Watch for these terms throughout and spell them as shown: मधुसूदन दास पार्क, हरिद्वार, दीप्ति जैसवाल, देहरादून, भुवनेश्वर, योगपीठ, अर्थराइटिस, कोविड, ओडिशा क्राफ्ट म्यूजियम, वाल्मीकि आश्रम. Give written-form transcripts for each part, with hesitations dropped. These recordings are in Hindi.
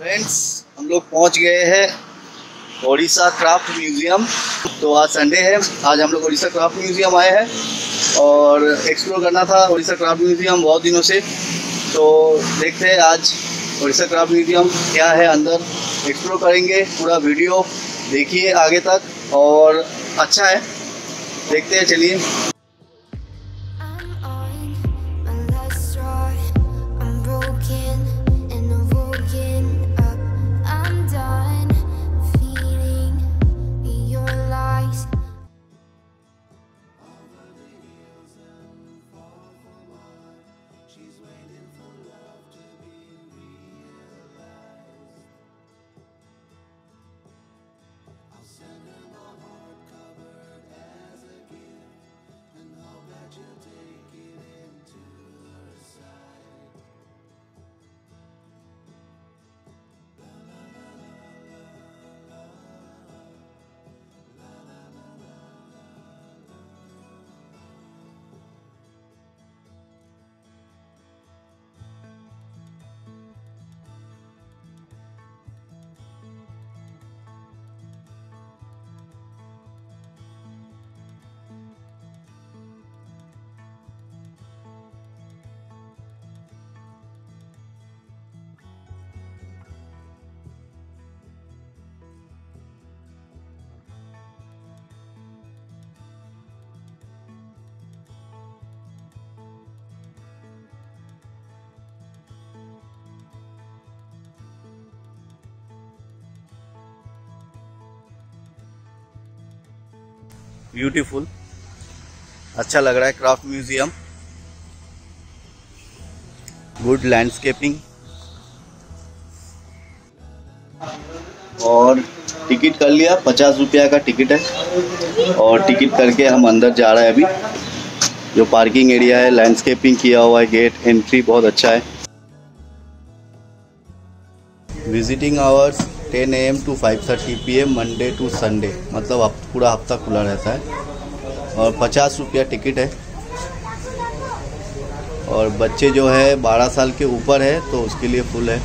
फ्रेंड्स, हम लोग पहुंच गए हैं ओडिशा क्राफ्ट म्यूजियम। तो आज संडे है, आज हम लोग ओडिशा क्राफ्ट म्यूजियम आए हैं और एक्सप्लोर करना था ओडिशा क्राफ्ट म्यूजियम बहुत दिनों से। तो देखते हैं आज ओडिशा क्राफ्ट म्यूजियम क्या है, अंदर एक्सप्लोर करेंगे। पूरा वीडियो देखिए आगे तक और अच्छा है, देखते हैं। चलिए ब्यूटीफुल, अच्छा लग रहा है क्राफ्ट म्यूजियम। Good landscaping. और टिकट कर लिया, 50 रुपया का टिकट है और टिकट करके हम अंदर जा रहे हैं। अभी जो पार्किंग एरिया है, लैंडस्केपिंग किया हुआ है, गेट एंट्री बहुत अच्छा है। Visiting hours 10 AM to 5:30 PM, Monday to Sunday, मतलब अब पूरा हफ्ता खुला रहता है। और 50 रुपया टिकट है। और बच्चे जो है 12 साल के ऊपर है तो उसके लिए फुल है।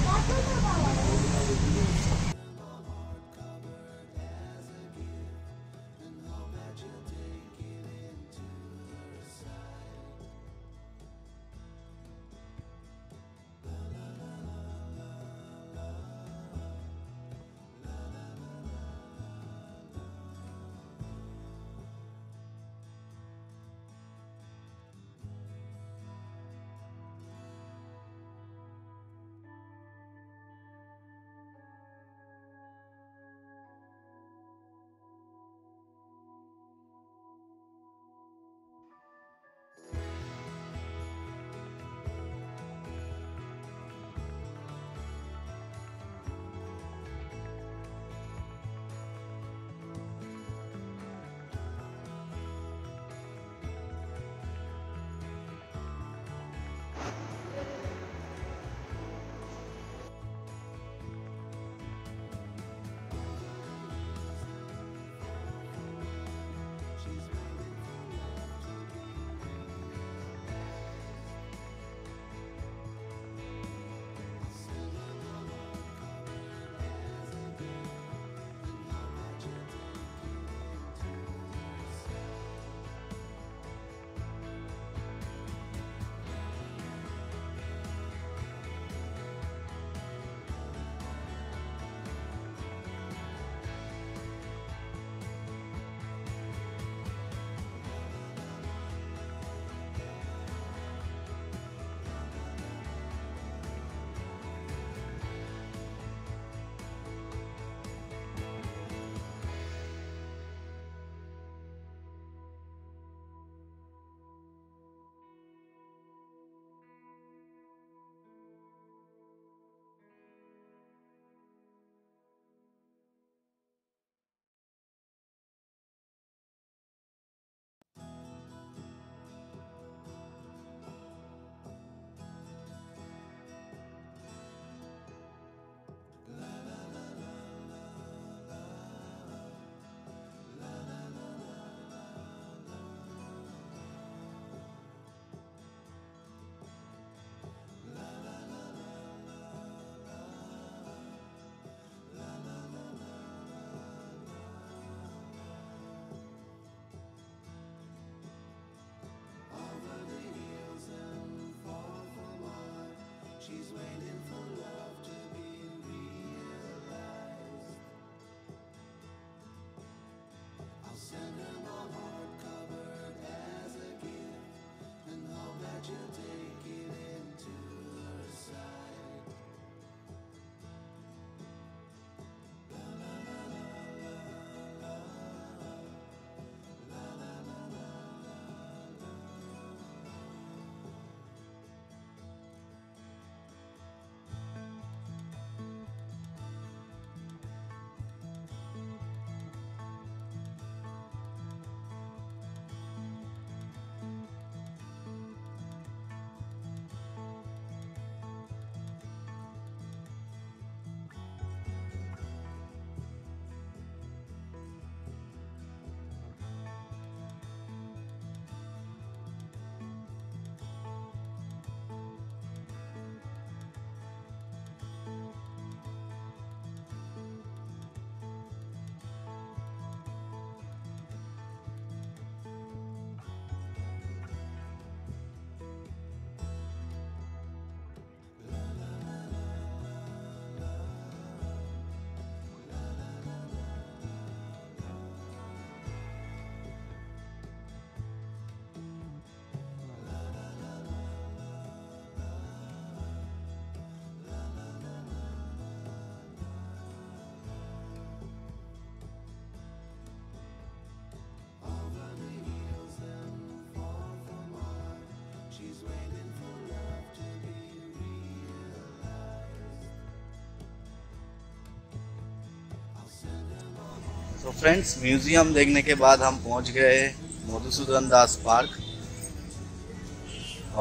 तो फ्रेंड्स, म्यूजियम देखने के बाद हम पहुंच गए मधुसूदन दास पार्क,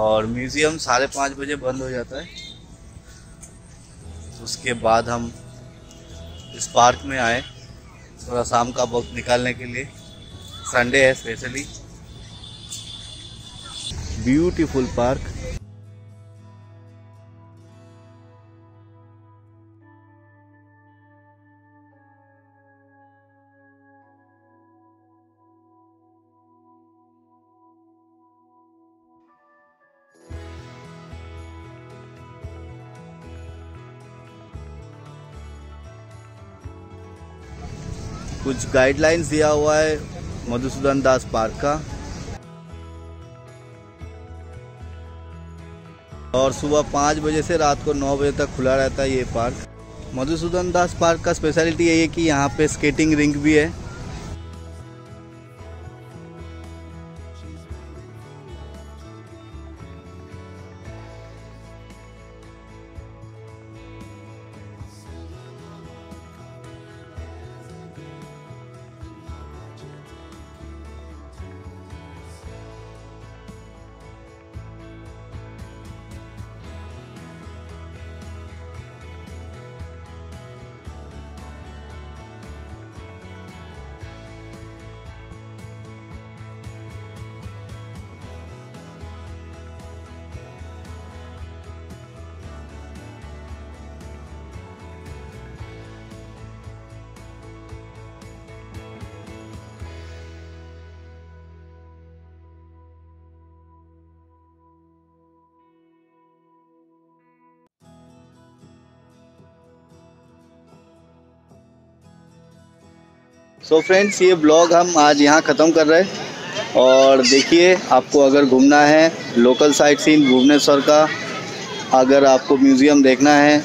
और म्यूजियम 5:30 बजे बंद हो जाता है। उसके बाद हम इस पार्क में आए थोड़ा शाम का वक्त निकालने के लिए, संडे है स्पेशली। Beautiful park. कुछ गाइडलाइंस दिया हुआ है मधुसूदन दास पार्क का, और सुबह 5 बजे से रात को 9 बजे तक खुला रहता है ये पार्क। मधुसूदन दास पार्क का स्पेशलिटी यही है कि यहाँ पे स्केटिंग रिंक भी है। सो फ्रेंड्स, ये ब्लॉग हम आज यहाँ ख़त्म कर रहे हैं। और देखिए, आपको अगर घूमना है लोकल साइट सीन भुवनेश्वर का, अगर आपको म्यूज़ियम देखना है,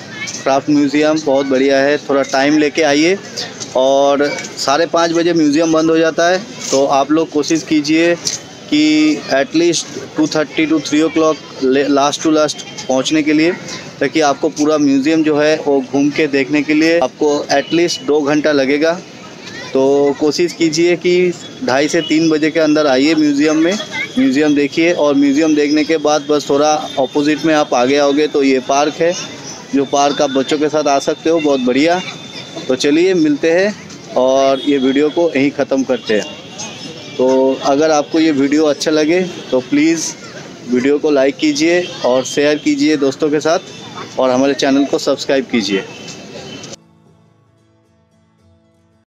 क्राफ्ट म्यूज़ियम बहुत बढ़िया है, थोड़ा टाइम लेके आइए। और 5:30 बजे म्यूज़ियम बंद हो जाता है, तो आप लोग कोशिश कीजिए कि at least 2:30 to 3 o'clock last to last पहुँचने के लिए, ताकि आपको पूरा म्यूज़ियम जो है वो घूम के देखने के लिए आपको एटलीस्ट 2 घंटा लगेगा। तो कोशिश कीजिए कि 2:30 से 3 बजे के अंदर आइए म्यूज़ियम में, म्यूज़ियम देखिए। और म्यूज़ियम देखने के बाद बस थोड़ा ऑपोजिट में आप आगे आओगे तो ये पार्क है, जो पार्क आप बच्चों के साथ आ सकते हो, बहुत बढ़िया। तो चलिए मिलते हैं, और ये वीडियो को यहीं ख़त्म करते हैं। तो अगर आपको ये वीडियो अच्छा लगे तो प्लीज़ वीडियो को लाइक कीजिए और शेयर कीजिए दोस्तों के साथ, और हमारे चैनल को सब्सक्राइब कीजिए।